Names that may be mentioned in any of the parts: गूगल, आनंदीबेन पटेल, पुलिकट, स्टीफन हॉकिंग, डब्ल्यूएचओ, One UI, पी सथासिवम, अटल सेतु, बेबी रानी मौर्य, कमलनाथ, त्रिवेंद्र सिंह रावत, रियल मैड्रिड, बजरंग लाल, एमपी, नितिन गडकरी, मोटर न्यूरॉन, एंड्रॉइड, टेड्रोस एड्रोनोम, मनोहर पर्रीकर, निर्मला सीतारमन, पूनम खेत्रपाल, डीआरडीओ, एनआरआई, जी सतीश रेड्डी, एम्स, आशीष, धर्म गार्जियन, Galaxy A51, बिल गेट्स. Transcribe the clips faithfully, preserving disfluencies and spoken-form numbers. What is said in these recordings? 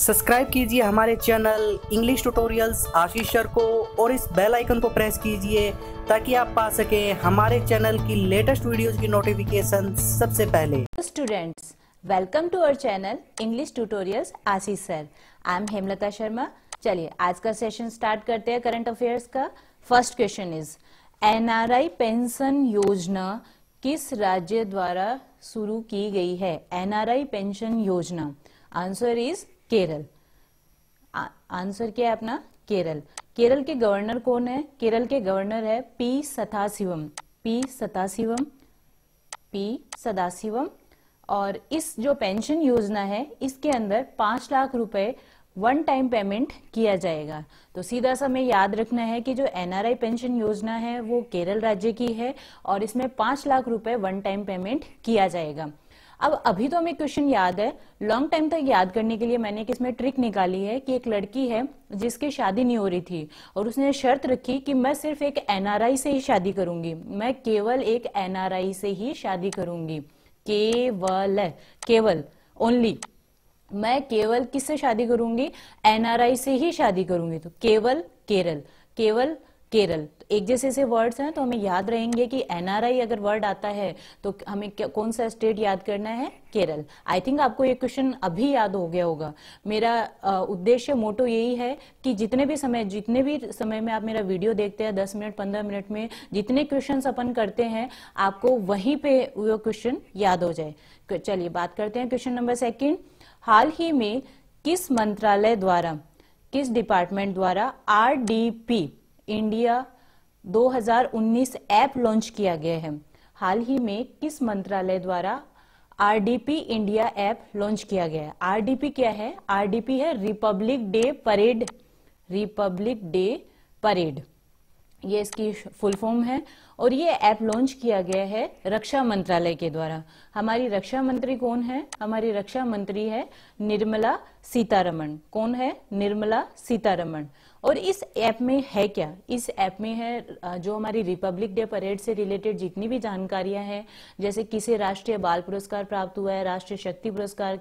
Subscribe कीजिए हमारे channel English tutorials आशीष sir को और इस बेल आइकन को प्रेस कीजिए ताकि आप पा सके हमारे चैनल की लेटेस्ट वीडियोस की नोटिफिकेशन सबसे पहले। Students, welcome to our channel English tutorials आशीष sir. I am Hemlata Sharma. चलिए आज का सेशन स्टार्ट करते हैं करंट अफेयर्स का। First question is एनआरआई pension योजना किस राज्य द्वारा शुरू की गई है? एनआरआई पेंशन योजना, आंसर इज केरल। आंसर क्या है अपना? केरल। केरल के गवर्नर कौन है? केरल के गवर्नर है पी सथासिवम पी सथासिवम P Sadashivam. और इस जो पेंशन योजना है इसके अंदर पांच लाख रुपए वन टाइम पेमेंट किया जाएगा। तो सीधा सा हमें याद रखना है कि जो एनआरआई पेंशन योजना है वो केरल राज्य की है और इसमें पांच लाख रुपए वन टाइम पेमेंट किया जाएगा। अब अभी तो हमें क्वेश्चन याद है, लॉन्ग टाइम तक याद करने के लिए मैंने एक इसमें ट्रिक निकाली है कि एक लड़की है जिसकी शादी नहीं हो रही थी और उसने शर्त रखी कि मैं सिर्फ एक एनआरआई से ही शादी करूंगी, मैं केवल एक एनआरआई से ही शादी करूंगी। केवल केवल ओनली मैं केवल किससे शादी करूंगी? एनआरआई से ही शादी करूंगी। तो केवल केरल, केवल केरल, एक जैसे से वर्ड्स हैं तो हमें याद रहेंगे कि एनआरआई अगर वर्ड आता है तो हमें कौन सा स्टेट याद करना है? केरल। आई थिंक आपको ये क्वेश्चन अभी याद हो गया होगा। मेरा उद्देश्य मोटो यही है कि जितने भी समय जितने भी समय में आप मेरा वीडियो देखते हैं, दस मिनट पंद्रह मिनट में जितने क्वेश्चंस अपन करते हैं आपको वहीं पे वो क्वेश्चन याद हो जाए। चलिए बात करते हैं क्वेश्चन नंबर सेकेंड। हाल ही में किस मंत्रालय द्वारा, किस डिपार्टमेंट द्वारा आरडीपी इंडिया दो हज़ार उन्नीस ऐप लॉन्च किया गया है? हाल ही में किस मंत्रालय द्वारा आरडीपी इंडिया ऐप लॉन्च किया गया है? आरडीपी क्या है? आरडीपी है republic day parade. Republic day parade ये इसकी फुल फॉर्म है और ये ऐप लॉन्च किया गया है रक्षा मंत्रालय के द्वारा। हमारी रक्षा मंत्री कौन है? हमारी रक्षा मंत्री है निर्मला सीतारमन। कौन है? निर्मला सीतारमन। और इस ऐप में है क्या? इस ऐप में है जो हमारी रिपब्लिक डे परेड से रिलेटेड जितनी भी जानकारियां हैं, जैसे किसे राष्ट्रीय बाल पुरस्कार प्राप्त हुआ है, राष्ट्रीय शक्ति पुरस्कार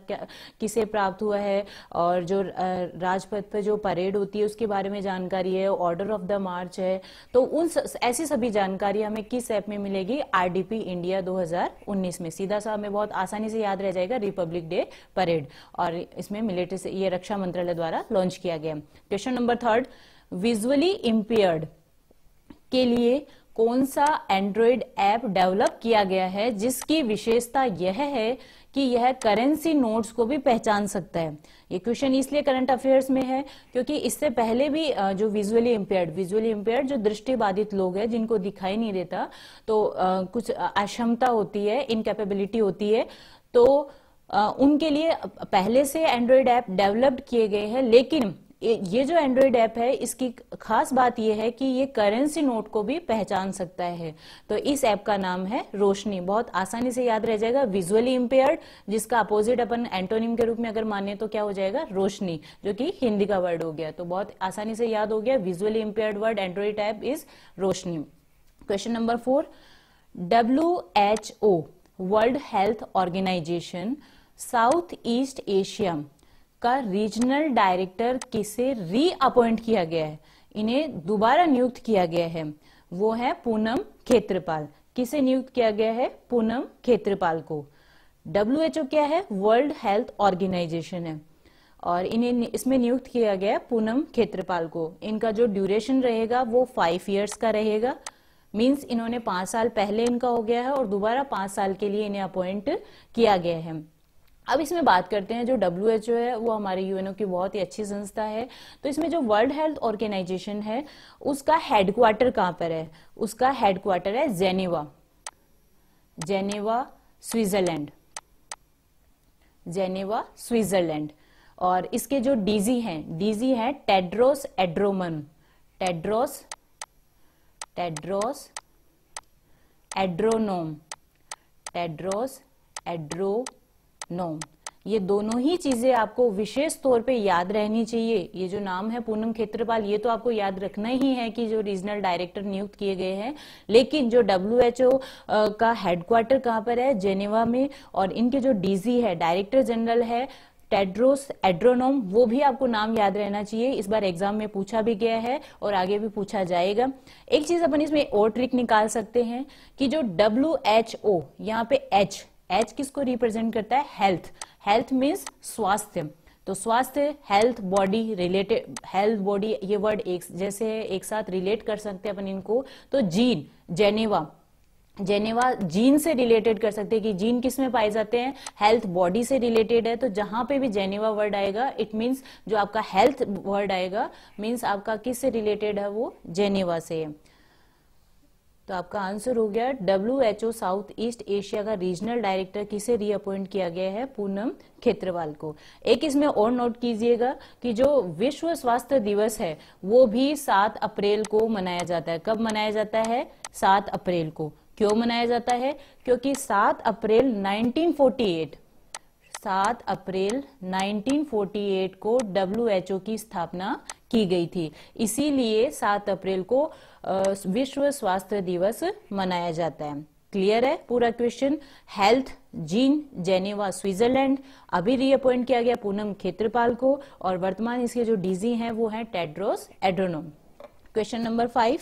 किसे प्राप्त हुआ है और जो राजपथ पर जो परेड होती है उसके बारे में जानकारी है, ऑर्डर ऑफ द मार्च है। तो उन ऐसी सभी जानकारी हमें किस ऐप में मिलेगी? आरडीपी इंडिया दो हज़ार उन्नीस में। सीधा सा हमें बहुत आसानी से याद रह जाएगा रिपब्लिक डे परेड और इसमें मिलिट्री से, ये रक्षा मंत्रालय द्वारा लॉन्च किया गया। Question number third, visually impaired के लिए कौन सा एंड्रॉइड ऐप डेवलप किया गया है जिसकी विशेषता यह है कि यह करेंसी नोट्स को भी पहचान सकता है? ये क्वेश्चन इसलिए करंट अफेयर्स में है क्योंकि इससे पहले भी जो विजुअली इम्पेयर्ड विजुअली इम्पेयर्ड जो दृष्टिबाधित लोग हैं जिनको दिखाई नहीं देता, तो कुछ अक्षमता होती है, इनकैपेबिलिटी होती है, तो उनके लिए पहले से एंड्रॉइड ऐप डेवलप्ड किए गए हैं। लेकिन ये जो एंड्रॉइड ऐप है इसकी खास बात यह है कि ये करेंसी नोट को भी पहचान सकता है। तो इस ऐप का नाम है रोशनी। बहुत आसानी से याद रह जाएगा विजुअली इम्पेयर्ड, जिसका अपोजिट अपन एंटोनिम के रूप में अगर माने तो क्या हो जाएगा? रोशनी, जो कि हिंदी का वर्ड हो गया। तो बहुत आसानी से याद हो गया visually impaired word एंड्रॉइड app is Roshni. Question number four, W H O world health organisation south east Asia का रीजनल डायरेक्टर किसे रीअपॉइंट किया गया है? इन्हें दोबारा नियुक्त किया गया है, वो है पूनम खेत्रपाल। किसे नियुक्त किया गया है? पूनम खेत्रपाल को। डब्ल्यूएचओ क्या है? वर्ल्ड हेल्थ ऑर्गेनाइजेशन है और इन्हें इसमें नियुक्त किया गया है पूनम खेत्रपाल को। इनका जो ड्यूरेशन रहेगा वो फाइव ईयर्स का रहेगा। मीन्स इन्होंने पांच साल पहले इनका हो गया है और दोबारा पांच साल के लिए इन्हें अपॉइंट किया गया है। अब इसमें बात करते हैं, जो डब्ल्यू एच ओ है वो हमारे यूएनओ की बहुत ही अच्छी संस्था है। तो इसमें जो वर्ल्ड हेल्थ ऑर्गेनाइजेशन है उसका हेडक्वार्टर कहाँ पर है? उसका हेडक्वार्टर है Geneva, Geneva Switzerland, Geneva Switzerland. और इसके जो डीजी हैं, डीजी है टेड्रोस एड्रोनोम, Tedros टेड्रोस एड्रोनोम Tedros Adhanom. ये दोनों ही चीजें आपको विशेष तौर पे याद रहनी चाहिए। ये जो नाम है पूनम खेत्रपाल ये तो आपको याद रखना ही है कि जो रीजनल डायरेक्टर नियुक्त किए गए हैं, लेकिन जो डब्ल्यूएचओ का हेडक्वार्टर कहाँ पर है? जेनेवा में। और इनके जो डीजी है, डायरेक्टर जनरल है टेड्रोस एड्रोनोम, वो भी आपको नाम याद रहना चाहिए, इस बार एग्जाम में पूछा भी गया है और आगे भी पूछा जाएगा। एक चीज अपन इसमें और ट्रिक निकाल सकते हैं कि जो डब्ल्यू एच ओ, यहाँ पे एच एच किसको रिप्रेजेंट करता है, हेल्थ, हेल्थ मीन्स स्वास्थ्य, तो स्वास्थ्य health body related, health body ये वर्ड एक जैसे है, एक साथ रिलेट कर सकते हैं अपन इनको। तो जीन, जेनेवा, जेनेवा जीन से रिलेटेड कर सकते हैं कि जीन किस में पाए जाते हैं, हेल्थ बॉडी से रिलेटेड है, तो जहां पे भी जेनेवा वर्ड आएगा इट मीन्स जो आपका हेल्थ वर्ड आएगा मीन्स आपका किस से रिलेटेड है, वो जेनेवा से है। तो आपका आंसर हो गया W H O south east Asia का रीजनल डायरेक्टर किसे रीअपॉइंट किया गया है, पूनम खेत्रपाल को। एक इसमें और नोट कीजिएगा कि जो विश्व स्वास्थ्य दिवस है वो भी सात अप्रैल को मनाया जाता है। कब मनाया जाता है? सात अप्रैल को। क्यों मनाया जाता है? क्योंकि सात अप्रैल नाइनटीन फोर्टी एट सात अप्रैल नाइनटीन फोर्टी एट को डब्ल्यू एच ओ की स्थापना की गई थी, इसीलिए सात अप्रैल को विश्व स्वास्थ्य दिवस मनाया जाता है। क्लियर है पूरा question? Health, gene, Geneva Switzerland, अभी रीअपॉइंट किया गया पूनम खेत्रपाल को, और वर्तमान इसके जो डीजी हैं वो है टेड्रोस एड्रोनोम। Question number five,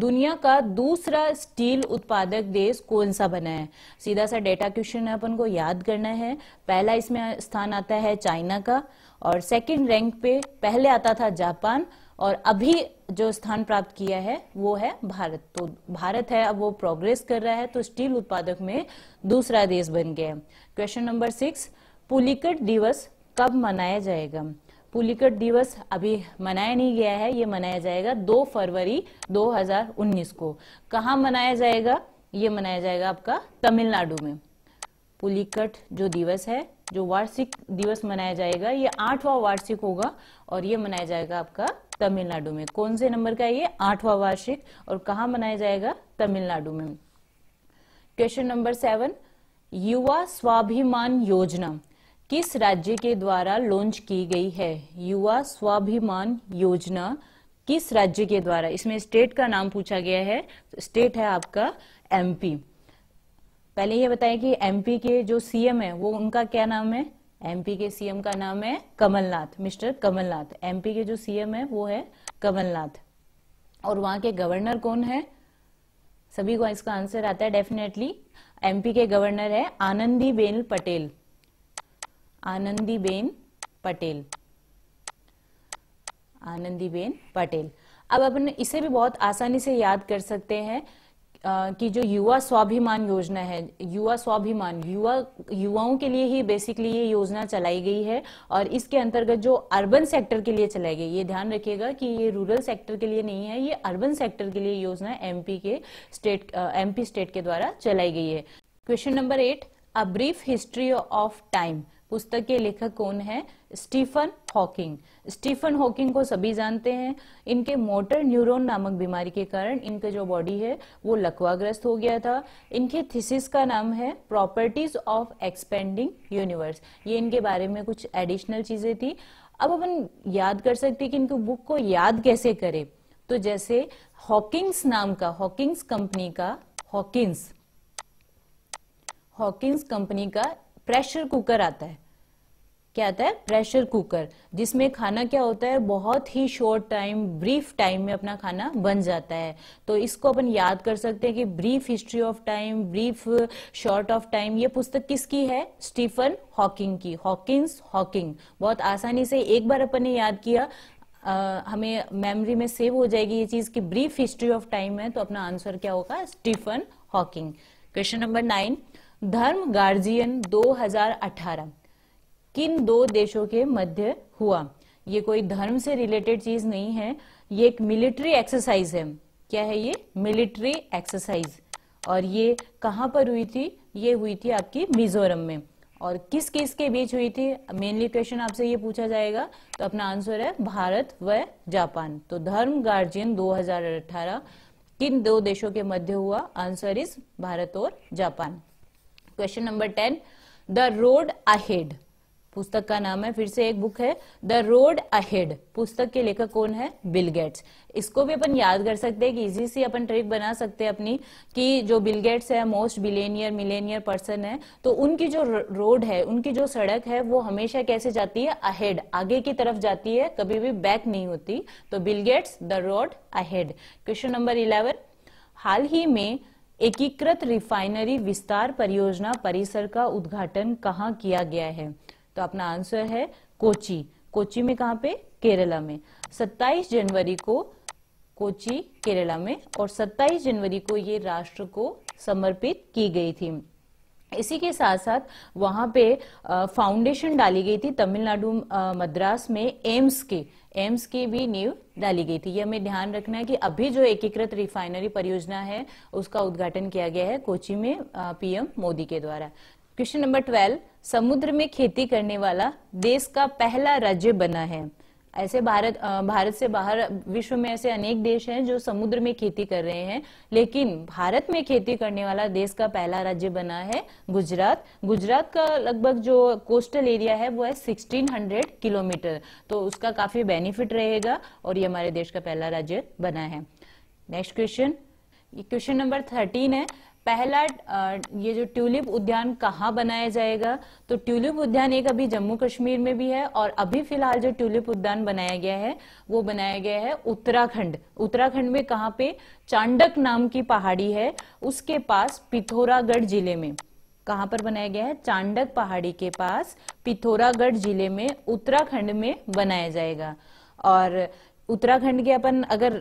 दुनिया का दूसरा स्टील उत्पादक देश कौन सा बना है? सीधा सा डेटा क्वेश्चन है, अपन को याद करना है। पहला इसमें स्थान आता है चाइना का, और सेकंड रैंक पे पहले आता था जापान, और अभी जो स्थान प्राप्त किया है वो है भारत। तो भारत है, अब वो प्रोग्रेस कर रहा है, तो स्टील उत्पादक में दूसरा देश बन गया है। क्वेश्चन नंबर सिक्स, पुलिकट दिवस कब मनाया जाएगा? पुलिकट दिवस अभी मनाया नहीं गया है, ये मनाया जाएगा दो फरवरी दो हज़ार उन्नीस को। कहाँ मनाया जाएगा? ये मनाया जाएगा आपका तमिलनाडु में। पुलिकट जो दिवस है, जो वार्षिक दिवस मनाया जाएगा, ये आठवां वार्षिक होगा और ये मनाया जाएगा आपका तमिलनाडु में। कौन से नंबर का? ये आठवां वार्षिक, और कहाँ मनाया जाएगा? तमिलनाडु में। क्वेश्चन नंबर सेवन, युवा स्वाभिमान योजना किस राज्य के द्वारा लॉन्च की गई है? युवा स्वाभिमान योजना किस राज्य के द्वारा, इसमें स्टेट का नाम पूछा गया है, स्टेट है आपका एमपी। पहले ये बताएं कि एमपी के जो सीएम है वो उनका क्या नाम है? एमपी के सीएम का नाम है कमलनाथ, मिस्टर कमलनाथ। एमपी के जो सीएम है वो है कमलनाथ, और वहां के गवर्नर कौन है? सभी को इसका आंसर आता है डेफिनेटली। एमपी के गवर्नर है आनंदीबेन पटेल, आनंदीबेन पटेल, आनंदीबेन पटेल। अब अपन इसे भी बहुत आसानी से याद कर सकते हैं कि जो युवा स्वाभिमान योजना है, युवा स्वाभिमान युवा युवाओं के लिए ही बेसिकली ये योजना चलाई गई है, और इसके अंतर्गत जो अर्बन सेक्टर के लिए चलाई गई, ये ध्यान रखिएगा कि ये रूरल सेक्टर के लिए नहीं है, ये अर्बन सेक्टर के लिए योजना एमपी के स्टेट एमपी स्टेट के द्वारा चलाई गई है। Question number eight, a brief history of time पुस्तक के लेखक कौन है? स्टीफन हॉकिंग। स्टीफन हॉकिंग को सभी जानते हैं, इनके मोटर न्यूरॉन नामक बीमारी के कारण इनका जो बॉडी है वो लकवाग्रस्त हो गया था। इनके थीसिस का नाम है प्रॉपर्टीज ऑफ एक्सपेंडिंग यूनिवर्स, ये इनके बारे में कुछ एडिशनल चीजें थी। अब अपन याद कर सकते हैं कि इनकी बुक को याद कैसे करें, तो जैसे हॉकिंग्स नाम का, हॉकिंग्स कंपनी का, हॉकिंग्स हॉकिंग्स कंपनी का प्रेशर कुकर आता है। क्या आता है? प्रेशर कुकर, जिसमें खाना क्या होता है, बहुत ही शॉर्ट टाइम, ब्रीफ टाइम में अपना खाना बन जाता है। तो इसको अपन याद कर सकते हैं कि brief history of time, brief short of time, ये पुस्तक किसकी है? स्टीफन हॉकिंग की। हॉकिंस हॉकिंग बहुत आसानी से एक बार अपन ने याद किया, आ, हमें मेमोरी में सेव हो जाएगी ये चीज कि ब्रीफ हिस्ट्री ऑफ टाइम है, तो अपना आंसर क्या होगा? स्टीफन हॉकिंग। Question number nine, धर्म गार्जियन दो हज़ार अठारह किन दो देशों के मध्य हुआ? ये कोई धर्म से रिलेटेड चीज नहीं है, ये एक मिलिट्री एक्सरसाइज है। क्या है ये? मिलिट्री एक्सरसाइज, और ये कहाँ पर हुई थी? ये हुई थी आपकी मिजोरम में, और किस किस के बीच हुई थी, मेनली क्वेश्चन आपसे ये पूछा जाएगा, तो अपना आंसर है भारत व जापान। तो धर्म गार्जियन दो हज़ार अठारह किन दो देशों के मध्य हुआ? आंसर इज भारत और Japan. Question number ten, the road ahead पुस्तक का नाम है, फिर से एक बुक है द रोड अहेड, पुस्तक के लेखक कौन है, बिल गेट्स। इसको भी अपन याद कर सकते हैं कि इजी सी अपन ट्रिक बना सकते हैं अपनी कि जो बिल गेट्स है मोस्ट बिलियनियर मिलेनियर पर्सन है, तो उनकी जो रोड है, उनकी जो सड़क है वो हमेशा कैसे जाती है, अहेड, आगे की तरफ जाती है, कभी भी बैक नहीं होती। तो बिल गेट्स the road ahead. Question number eleven, हाल ही में एकीकृत रिफाइनरी विस्तार परियोजना परिसर का उद्घाटन कहाँ किया गया है? तो अपना आंसर है कोची। कोची में कहाँ पे, केरला में। सत्ताईस जनवरी को कोची केरला में, और सत्ताईस जनवरी को ये राष्ट्र को समर्पित की गई थी। इसी के साथ साथ वहां पे फाउंडेशन डाली गई थी तमिलनाडु मद्रास में एम्स के, एम्स की भी नींव डाली गई थी। ये हमें ध्यान रखना है कि अभी जो एकीकृत रिफाइनरी परियोजना है उसका उद्घाटन किया गया है कोची में पीएम मोदी के द्वारा। क्वेश्चन नंबर ट्वेल्व, समुद्र में खेती करने वाला देश का पहला राज्य बना है। ऐसे भारत भारत से बाहर विश्व में ऐसे अनेक देश हैं जो समुद्र में खेती कर रहे हैं, लेकिन भारत में खेती करने वाला देश का पहला राज्य बना है गुजरात। गुजरात का लगभग जो कोस्टल एरिया है वो है सोलह सौ किलोमीटर, तो उसका काफी बेनिफिट रहेगा और ये हमारे देश का पहला राज्य बना है। Next question, question number thirteen है, पहला ये जो ट्यूलिप उद्यान कहाँ बनाया जाएगा? तो ट्यूलिप उद्यान एक अभी जम्मू कश्मीर में भी है, और अभी फिलहाल जो ट्यूलिप उद्यान बनाया गया है वो बनाया गया है उत्तराखंड। उत्तराखंड में कहाँ पे, चांडक नाम की पहाड़ी है उसके पास, पिथौरागढ़ जिले में। कहाँ पर बनाया गया है, चांडक पहाड़ी के पास पिथौरागढ़ जिले में उत्तराखंड में बनाया जाएगा। और उत्तराखंड के अपन अगर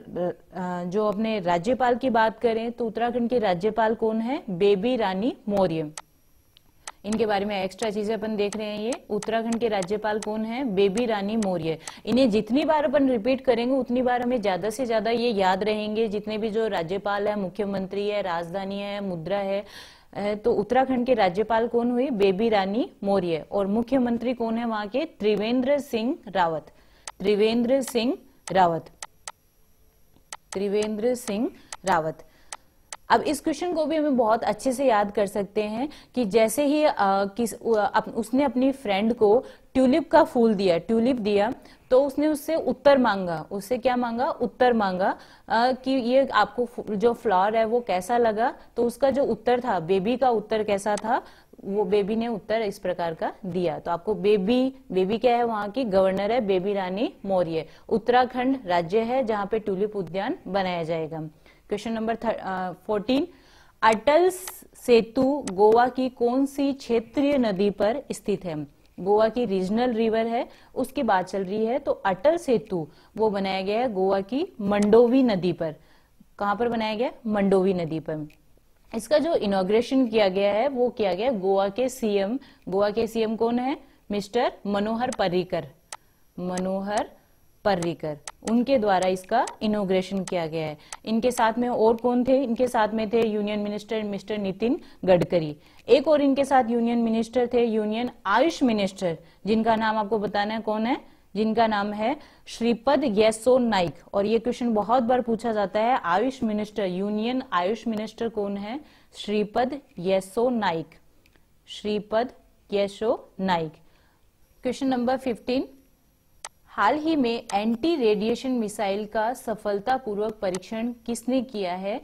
जो अपने राज्यपाल की बात करें तो उत्तराखंड के राज्यपाल कौन है, बेबी रानी मौर्य। इनके बारे में एक्स्ट्रा चीजें अपन देख रहे हैं, ये उत्तराखंड के राज्यपाल कौन है, बेबी रानी मौर्य। इन्हें जितनी बार अपन रिपीट करेंगे उतनी बार हमें ज्यादा से ज्यादा ये याद रहेंगे, जितने भी जो राज्यपाल है, मुख्यमंत्री है, राजधानी है, मुद्रा है। तो उत्तराखंड के राज्यपाल कौन हुई, बेबी रानी मौर्य, और मुख्यमंत्री कौन है वहां के, त्रिवेंद्र सिंह रावत। त्रिवेंद्र सिंह रावत त्रिवेंद्र सिंह रावत। अब इस क्वेश्चन को भी हमें बहुत अच्छे से याद कर सकते हैं कि जैसे ही आ, किस अप, उसने अपनी फ्रेंड को ट्यूलिप का फूल दिया, ट्यूलिप दिया, तो उसने उससे उत्तर मांगा, उससे क्या मांगा, उत्तर मांगा आ, कि ये आपको जो फ्लावर है वो कैसा लगा। तो उसका जो उत्तर था, बेबी का उत्तर कैसा था, वो बेबी ने उत्तर इस प्रकार का दिया। तो आपको बेबी, बेबी क्या है वहां की, गवर्नर है बेबी रानी मौर्य। उत्तराखंड राज्य है जहां पे ट्यूलिप उद्यान बनाया जाएगा। Question number fourteen, अटल सेतु Goa की कौन सी क्षेत्रीय नदी पर स्थित है? गोवा की रीजनल रिवर है उसकी बात चल रही है, तो अटल सेतु वो बनाया गया है गोवा की मंडोवी नदी पर। कहां पर बनाया गया, मंडोवी नदी पर। इसका जो इनॉग्रेशन किया गया है वो किया गया गोवा के सीएम, गोवा के सीएम कौन है, मिस्टर मनोहर पर्रीकर, मनोहर पर्रीकर, उनके द्वारा इसका इनॉग्रेशन किया गया है। इनके साथ में और कौन थे, इनके साथ में थे union minister mister नितिन गडकरी, एक और इनके साथ यूनियन मिनिस्टर थे, यूनियन आयुष मिनिस्टर, जिनका नाम आपको बताना है कौन है, जिनका नाम है श्रीपद येशो नाइक। और ये क्वेश्चन बहुत बार पूछा जाता है, AYUSH minister, union AYUSH minister कौन है, Shripad Yesso Naik, Shripad Yesso Naik. Question number fifteen, हाल ही में एंटी रेडिएशन मिसाइल का सफलतापूर्वक परीक्षण किसने किया है?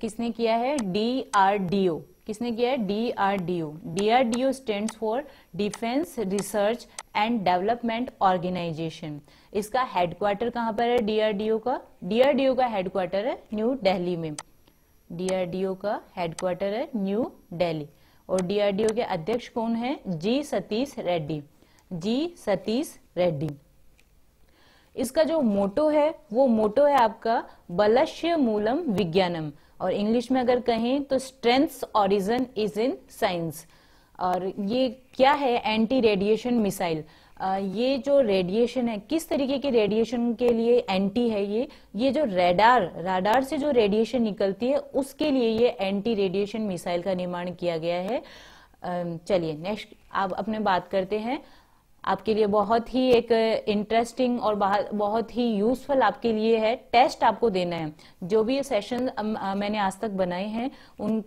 किसने किया है, डीआरडीओ, किसने किया है, डीआरडीओ। डीआरडीओ stands for defence research and development organisation. इसका हेडक्वार्टर कहां पर है डीआरडीओ का? डीआरडीओ का हेडक्वार्टर है न्यू दिल्ली में, डीआरडीओ का हेडक्वार्टर है न्यू दिल्ली। और डीआरडीओ के अध्यक्ष कौन है, जी सतीश रेड्डी, जी सतीश रेड्डी। इसका जो मोटो है वो मोटो है आपका बलस्य मूलम विज्ञानम, और इंग्लिश में अगर कहें तो strengths origin is in science. और ये क्या है, एंटी रेडिएशन मिसाइल। ये जो रेडिएशन है, किस तरीके के रेडिएशन के लिए एंटी है ये, ये जो रडार, रडार से जो रेडिएशन निकलती है उसके लिए ये एंटी रेडिएशन मिसाइल का निर्माण किया गया है। चलिए नेक्स्ट आप अपने बात करते हैं, आपके लिए बहुत ही एक इंटरेस्टिंग और बहुत ही यूजफुल आपके लिए है, टेस्ट आपको देना है। जो भी ये सेशन मैंने आज तक बनाए हैं उन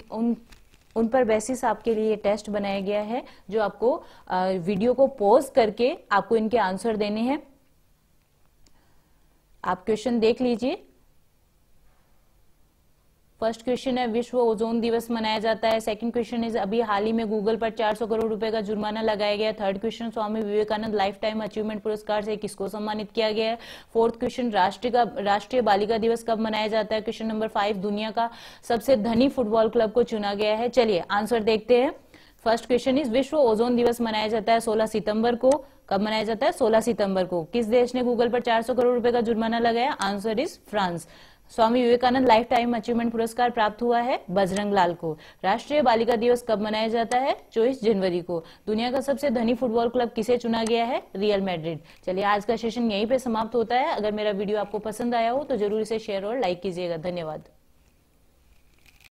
उन उन पर बेसिस आपके लिए टेस्ट बनाया गया है, जो आपको वीडियो को पॉज करके आपको इनके आंसर देने हैं। आप क्वेश्चन देख लीजिए। फर्स्ट क्वेश्चन है, विश्व ओजोन दिवस मनाया जाता है। सेकंड क्वेश्चन इज, अभी हाल ही में गूगल पर चार सौ करोड़ रुपए का जुर्माना लगाया गया। Third question, Swami Vivekananda life time achievement पुरस्कार से किसको सम्मानित किया गया है। फोर्थ क्वेश्चन, राष्ट्रीय का राष्ट्रीय बालिका दिवस कब मनाया जाता है। क्वेश्चन नंबर फाइव, दुनिया का सबसे धनी फुटबॉल क्लब को चुना गया है। चलिए आंसर देखते हैं। फर्स्ट क्वेश्चन इज, विश्व ओजोन दिवस मनाया जाता है सोलह सितंबर को। कब मनाया जाता है? सोलह सितंबर को। किस देश ने गूगल पर चार सौ करोड़ रुपए का जुर्माना लगाया? Answer is France. Swami Vivekananda life time achievement पुरस्कार प्राप्त हुआ है बजरंग लाल को। राष्ट्रीय बालिका दिवस कब मनाया जाता है? चौबीस जनवरी को। दुनिया का सबसे धनी फुटबॉल क्लब किसे चुना गया है? रियल मैड्रिड। चलिए आज का सेशन यहीं पे समाप्त होता है। अगर मेरा वीडियो आपको पसंद आया हो तो जरूर इसे शेयर और लाइक कीजिएगा। धन्यवाद।